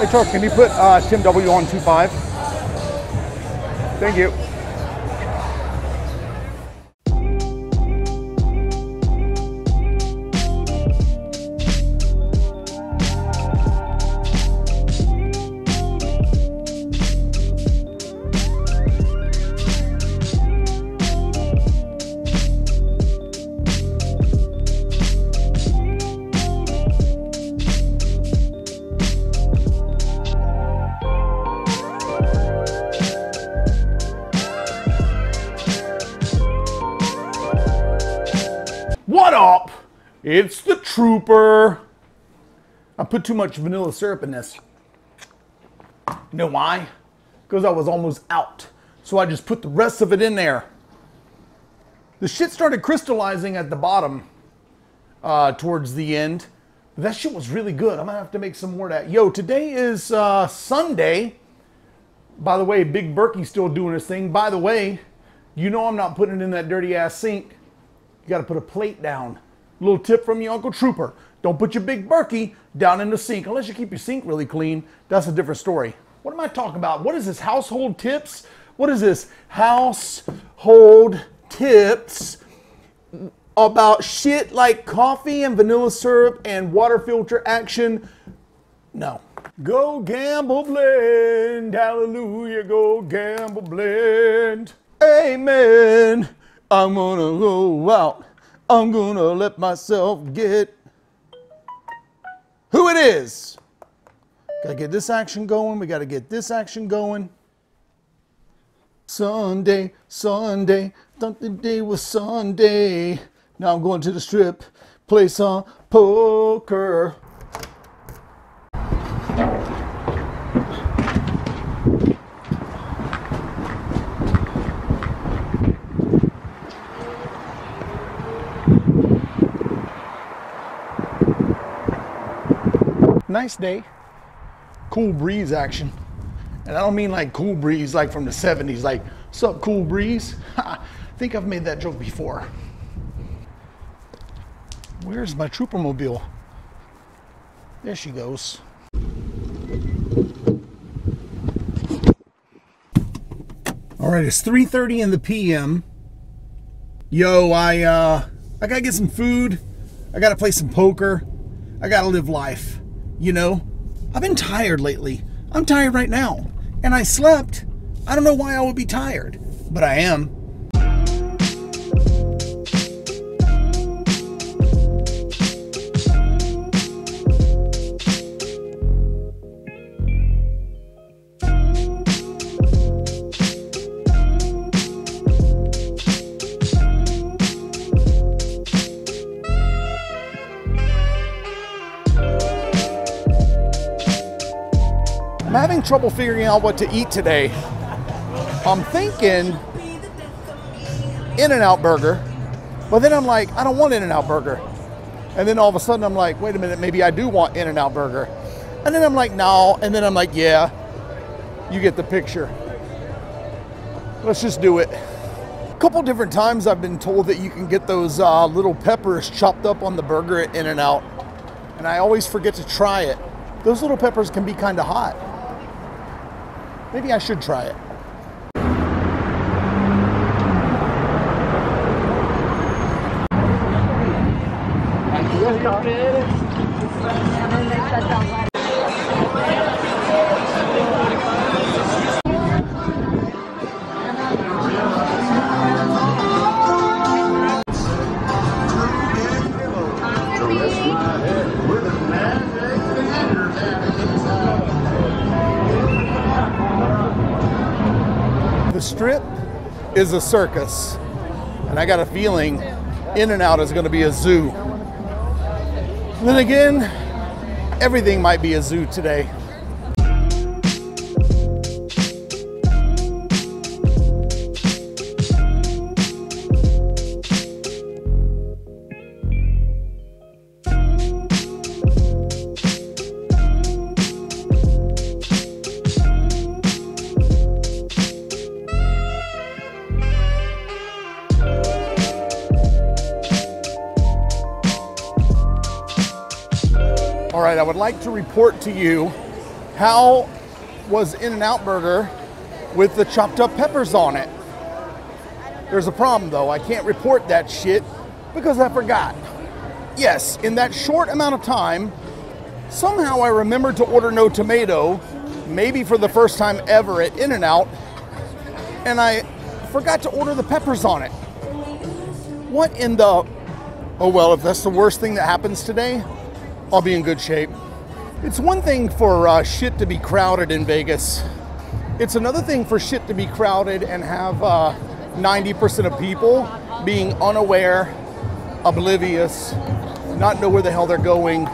Hey, Charles, can you put Tim W on 25? Thank you. What up? It's the Trooper. I put too much vanilla syrup in this. You know why? Because I was almost out. So I just put the rest of it in there. The shit started crystallizing at the bottom towards the end. But that shit was really good. I'm gonna have to make some more of that. Yo, today is Sunday. By the way, Big Berkey's still doing his thing. By the way, you know I'm not putting it in that dirty ass sink. You got to put a plate down. Little tip from your Uncle Trooper. Don't put your Big Berkey down in the sink. Unless you keep your sink really clean. That's a different story. What am I talking about? What is this? Household tips? What is this? Household tips about shit like coffee and vanilla syrup and water filter action. No. Go Gamble Blend. Hallelujah. Go Gamble Blend. Amen. I'm gonna go out. I'm gonna let myself get who it is. Gotta get this action going. We gotta get this action going. Sunday, Sunday. Thought the day was Sunday. Now I'm going to the strip. Play some poker. Nice day, cool breeze action. And I don't mean like cool breeze like from the 70s, like, sup cool breeze? I think I've made that joke before. Where's my Trooper mobile? There she goes. All right, it's 3:30 in the PM. Yo, I gotta get some food. I gotta play some poker. I gotta live life. You know, I've been tired lately. I'm tired right now. And I slept. I don't know why I would be tired, but I am. I'm having trouble figuring out what to eat today. I'm thinking In-N-Out Burger, but then I'm like, I don't want In-N-Out Burger. And then all of a sudden I'm like, wait a minute, maybe I do want In-N-Out Burger. And then I'm like, no. And then I'm like, yeah, you get the picture. Let's just do it. A couple different times I've been told that you can get those little peppers chopped up on the burger at In-N-Out. And I always forget to try it. Those little peppers can be kind of hot. Maybe I should try it. The strip is a circus, and I got a feeling In-N-Out is going to be a zoo. And then again, everything might be a zoo today. All right, I would like to report to you How was In-N-Out Burger with the chopped up peppers on it? There's a problem though, I can't report that shit because I forgot. Yes, in that short amount of time, somehow I remembered to order no tomato, maybe for the first time ever at In-N-Out, and I forgot to order the peppers on it. What in the... Oh well, if that's the worst thing that happens today, I'll be in good shape. It's one thing for shit to be crowded in Vegas. It's another thing for shit to be crowded and have 90% of people being unaware, oblivious, not know where the hell they're going.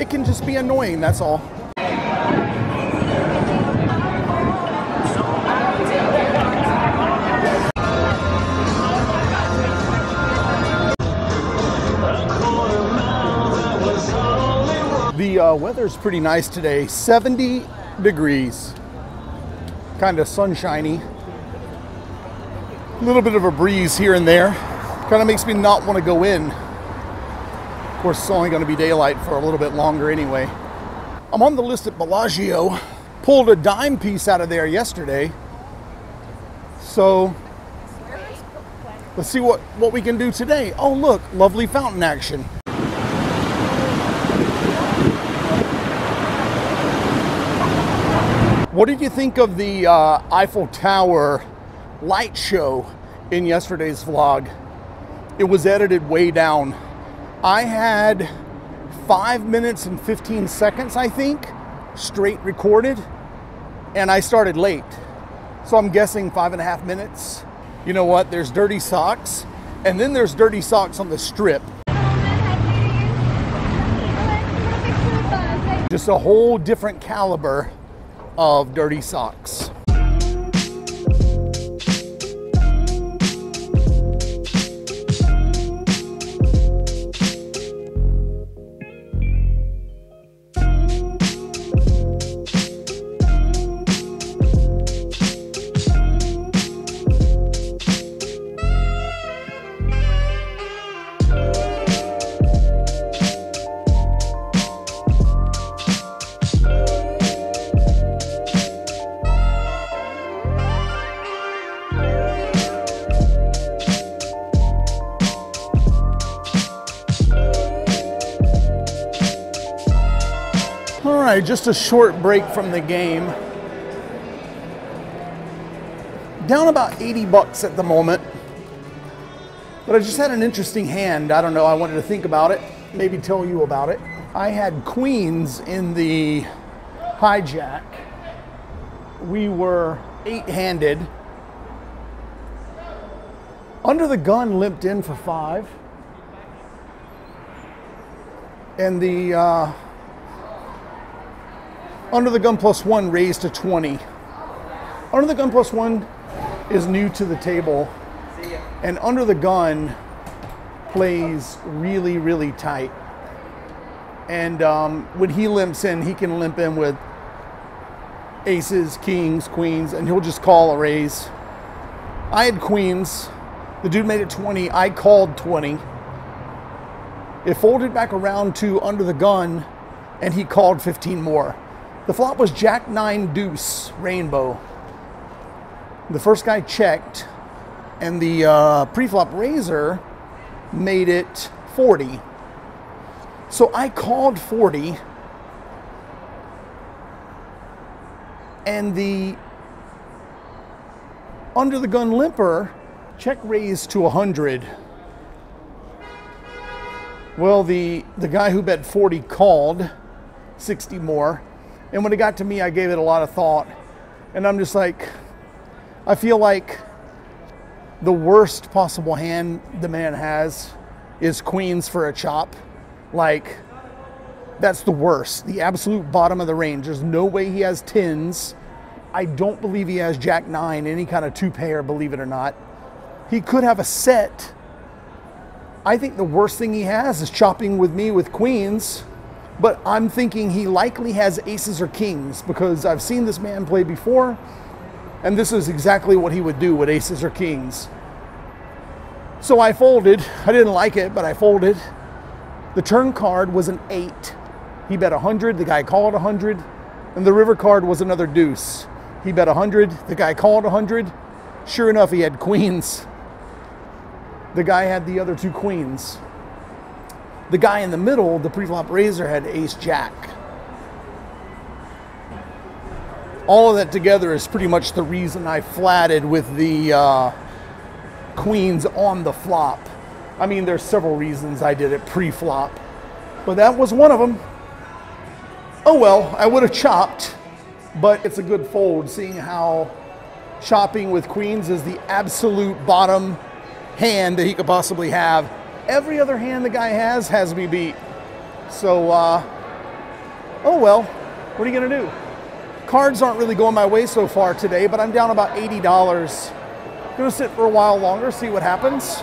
It can just be annoying, that's all. The weather's pretty nice today, 70 degrees, kind of sunshiny. A little bit of a breeze here and there. Kind of makes me not want to go in. Of course, it's only going to be daylight for a little bit longer anyway. I'm on the list at Bellagio. Pulled a dime piece out of there yesterday. So, let's see what we can do today. Oh look, lovely fountain action. What did you think of the Eiffel Tower light show in yesterday's vlog? It was edited way down. I had 5 minutes and 15 seconds, I think, straight recorded, and I started late. So I'm guessing 5.5 minutes. You know what? There's dirty socks, and then there's dirty socks on the strip. Just a whole different caliber of dirty socks. Alright, just a short break from the game. Down about 80 bucks at the moment. But I just had an interesting hand. I don't know, I wanted to think about it. Maybe tell you about it. I had queens in the hijack. We were eight-handed. Under the gun limped in for five. And the... Under the gun plus one raised to 20. Under the gun plus one is new to the table, and under the gun plays really, really tight. And when he limps in, he can limp in with aces, kings, queens, and he'll just call a raise. I had queens. The dude made it 20. I called 20. It folded back around to under the gun, and he called 15 more. The flop was Jack 9 Deuce Rainbow. The first guy checked, and the preflop raiser made it 40. So I called 40, and the under the gun limper check raised to 100. Well, the guy who bet 40 called 60 more. And when it got to me, I gave it a lot of thought. And I'm just like, I feel like the worst possible hand the man has is queens for a chop. Like, that's the worst, the absolute bottom of the range. There's no way he has tens. I don't believe he has Jack nine, any kind of two pair, believe it or not. He could have a set. I think the worst thing he has is chopping with me with queens. But I'm thinking he likely has aces or kings because I've seen this man play before, and this is exactly what he would do with aces or kings. So I folded. I didn't like it, but I folded. The turn card was an 8. He bet 100. The guy called 100. and the river card was another deuce. He bet 100. The guy called 100. Sure enough, he had queens. The guy had the other two queens. The guy in the middle, the pre-flop raiser, had ace jack. All of that together is pretty much the reason I flatted with the queens on the flop. I mean, there's several reasons I did it pre-flop, but that was one of them. Oh well, I would have chopped, but it's a good fold seeing how chopping with queens is the absolute bottom hand that he could possibly have. Every other hand the guy has me beat. So, oh well, what are you gonna do? Cards aren't really going my way so far today, but I'm down about $80. Gonna sit for a while longer, see what happens.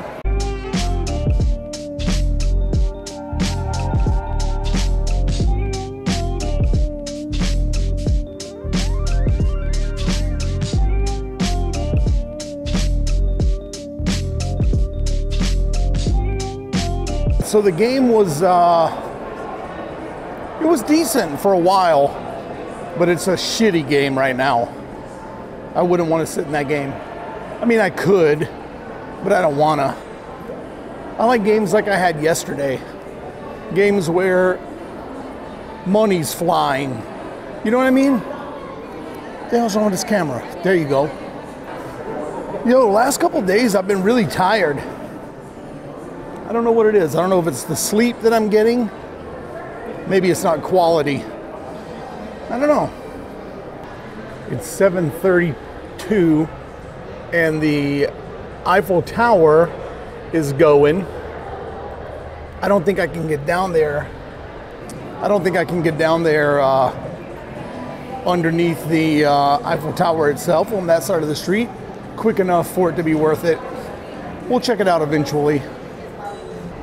So the game was, it was decent for a while, but it's a shitty game right now. I wouldn't want to sit in that game. I mean, I could, but I don't want to. I like games like I had yesterday. Games where money's flying. You know what I mean? What the hell's wrong with this camera? There you go. Yo, last couple days I've been really tired. I don't know what it is. I don't know if it's the sleep that I'm getting. Maybe it's not quality. I don't know. It's 7:32 and the Eiffel Tower is going. I don't think I can get down there. I don't think I can get down there underneath the Eiffel Tower itself on that side of the street quick enough for it to be worth it. We'll check it out eventually.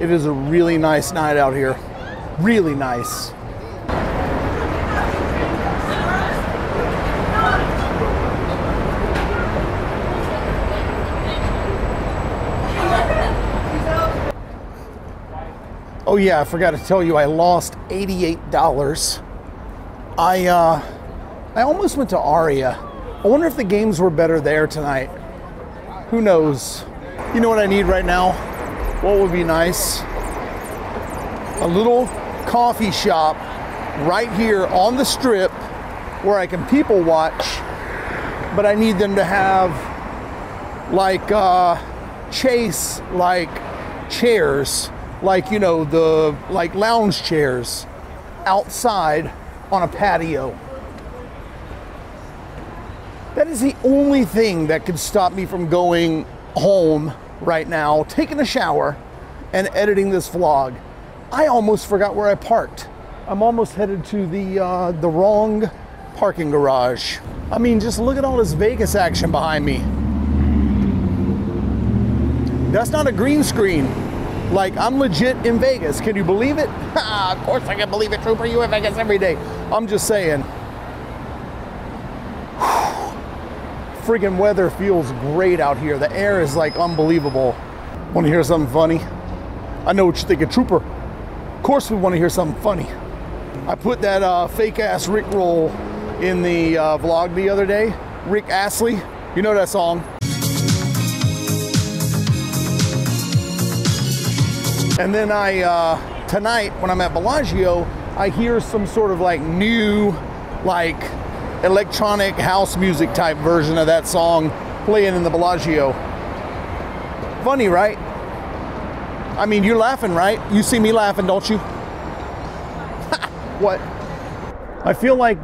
It is a really nice night out here. Really nice. Oh yeah, I forgot to tell you, I lost $88. I almost went to Aria. I wonder if the games were better there tonight. Who knows? You know what I need right now? What would be nice? A little coffee shop right here on the strip where I can people watch, but I need them to have like chase, like chairs, like, you know, the like lounge chairs outside on a patio. That is the only thing that could stop me from going home right now, taking a shower and editing this vlog. I almost forgot where I parked. I'm almost headed to the wrong parking garage. I mean, just look at all this Vegas action behind me. That's not a green screen. Like, I'm legit in Vegas. Can you believe it? Ha, of course I can believe it, Trooper. You in Vegas every day. I'm just saying. Friggin' weather feels great out here. The air is like unbelievable. Want to hear something funny? I know what you think of Trooper. Of course we want to hear something funny. I put that fake ass Rick roll in the vlog the other day. Rick Astley, you know that song. And then I, tonight when I'm at Bellagio, I hear some sort of like new, like electronic house music type version of that song playing in the Bellagio. Funny, right? I mean, you're laughing, right? You see me laughing, don't you? What? I feel like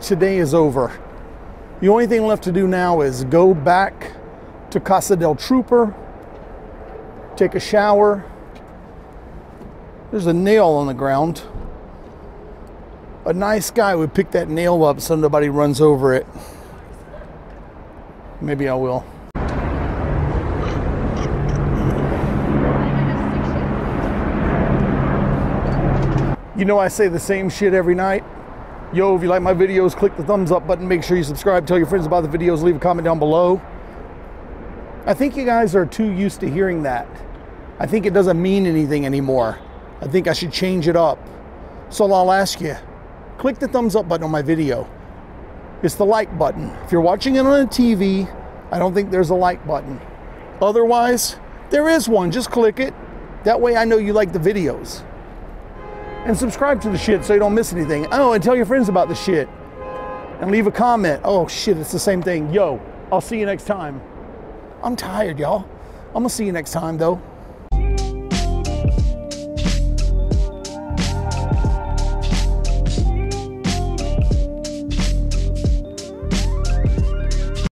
today is over. The only thing left to do now is go back to Casa del Trooper, take a shower. There's a nail on the ground. A nice guy would pick that nail up so nobody runs over it. Maybe I will. You know, I say the same shit every night. Yo, if you like my videos, click the thumbs up button. Make sure you subscribe. Tell your friends about the videos. Leave a comment down below. I think you guys are too used to hearing that. I think it doesn't mean anything anymore. I think I should change it up. So I'll ask you, click the thumbs up button on my video. It's the like button. If you're watching it on a TV, I don't think there's a like button. Otherwise, there is one. Just click it. That way I know you like the videos. And subscribe to the shit so you don't miss anything. Oh, and tell your friends about the shit. And leave a comment. Oh shit, it's the same thing. Yo, I'll see you next time. I'm tired, y'all. I'm gonna see you next time though.